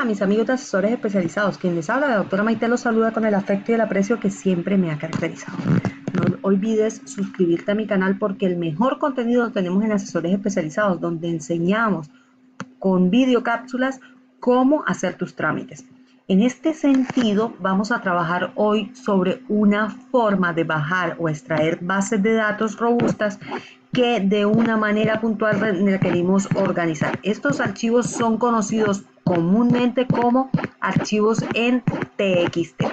Hola mis amigos de Asesores Especializados, quien les habla, la doctora Maite los saluda con el afecto y el aprecio que siempre me ha caracterizado. No olvides suscribirte a mi canal porque el mejor contenido lo tenemos en Asesores Especializados, donde enseñamos con videocápsulas cómo hacer tus trámites. En este sentido, vamos a trabajar hoy sobre una forma de bajar o extraer bases de datos robustas que de una manera puntual requerimos organizar. Estos archivos son conocidos comúnmente como archivos en TXT.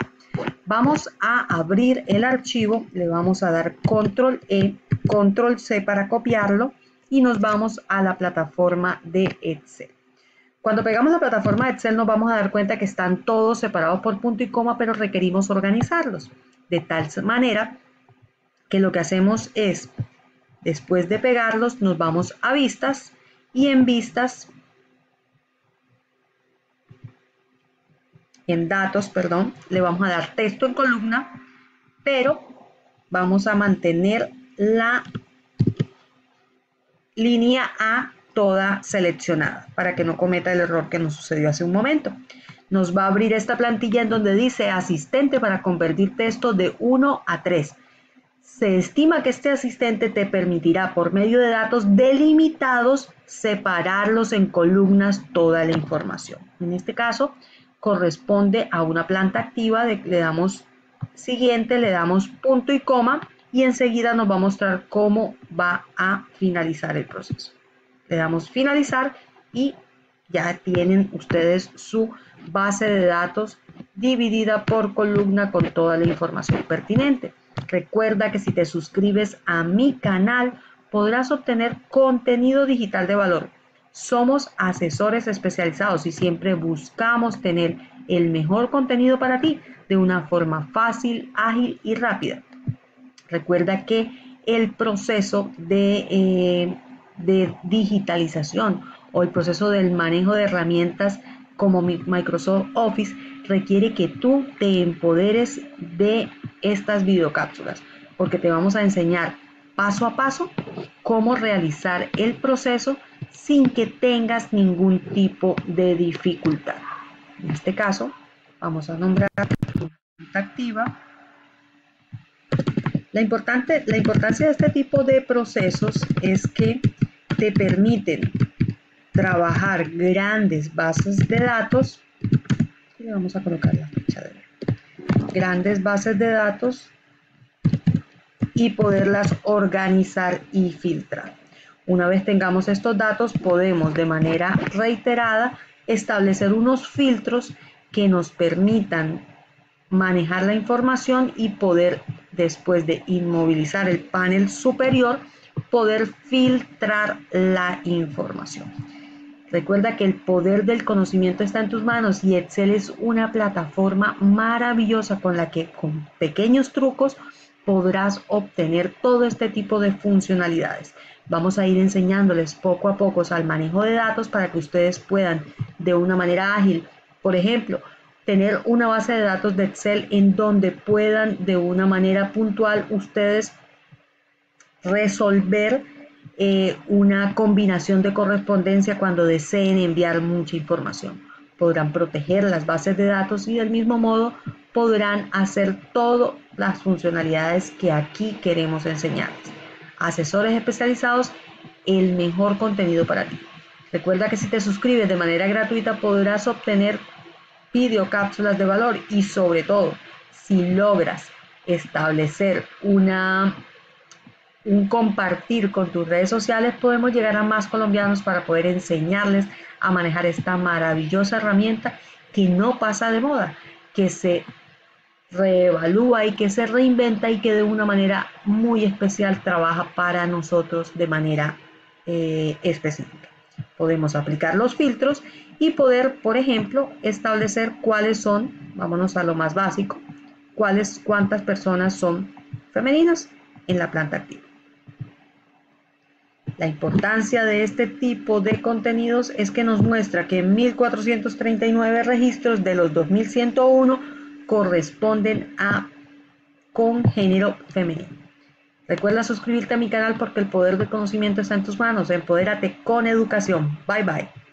Vamos a abrir el archivo, le vamos a dar Control-E, Control-C para copiarlo y nos vamos a la plataforma de Excel. Cuando pegamos la plataforma de Excel nos vamos a dar cuenta que están todos separados por punto y coma, pero requerimos organizarlos. De tal manera que lo que hacemos es, después de pegarlos, nos vamos a vistas y en vistas, en datos, perdón, le vamos a dar texto en columna, pero vamos a mantener la línea A toda seleccionada para que no cometa el error que nos sucedió hace un momento. Nos va a abrir esta plantilla en donde dice asistente para convertir texto de 1 a 3. Se estima que este asistente te permitirá por medio de datos delimitados separarlos en columnas toda la información. En este caso corresponde a una planta activa, le damos siguiente, le damos punto y coma y enseguida nos va a mostrar cómo va a finalizar el proceso. Le damos finalizar y ya tienen ustedes su base de datos dividida por columna con toda la información pertinente. Recuerda que si te suscribes a mi canal podrás obtener contenido digital de valor. Somos asesores especializados y siempre buscamos tener el mejor contenido para ti de una forma fácil, ágil y rápida. Recuerda que el proceso de digitalización o el proceso del manejo de herramientas como Microsoft Office requiere que tú te empoderes de estas videocápsulas porque te vamos a enseñar paso a paso cómo realizar el proceso sin que tengas ningún tipo de dificultad. En este caso vamos a nombrar activa. La importancia de este tipo de procesos es que te permiten trabajar grandes bases de datos. Y vamos a colocar la fecha de grandes bases de datos y poderlas organizar y filtrar. Una vez tengamos estos datos, podemos de manera reiterada establecer unos filtros que nos permitan manejar la información y poder, después de inmovilizar el panel superior, poder filtrar la información. Recuerda que el poder del conocimiento está en tus manos y Excel es una plataforma maravillosa con la que con pequeños trucos podrás obtener todo este tipo de funcionalidades. Vamos a ir enseñándoles poco a poco al manejo de datos para que ustedes puedan de una manera ágil, por ejemplo, tener una base de datos de Excel en donde puedan de una manera puntual ustedes resolver una combinación de correspondencia cuando deseen enviar mucha información. Podrán proteger las bases de datos y del mismo modo podrán hacer todas las funcionalidades que aquí queremos enseñarles. Asesores especializados, el mejor contenido para ti. Recuerda que si te suscribes de manera gratuita podrás obtener videocápsulas de valor y sobre todo si logras establecer un compartir con tus redes sociales, podemos llegar a más colombianos para poder enseñarles a manejar esta maravillosa herramienta que no pasa de moda, que se reevalúa y que se reinventa y que de una manera muy especial trabaja para nosotros de manera específica. Podemos aplicar los filtros y poder, por ejemplo, establecer cuáles son, vámonos a lo más básico, cuántas personas son femeninas en la planta activa. La importancia de este tipo de contenidos es que nos muestra que 1.439 registros de los 2.101 corresponden con género femenino. Recuerda suscribirte a mi canal porque el poder del conocimiento está en tus manos. Empodérate con educación. Bye bye.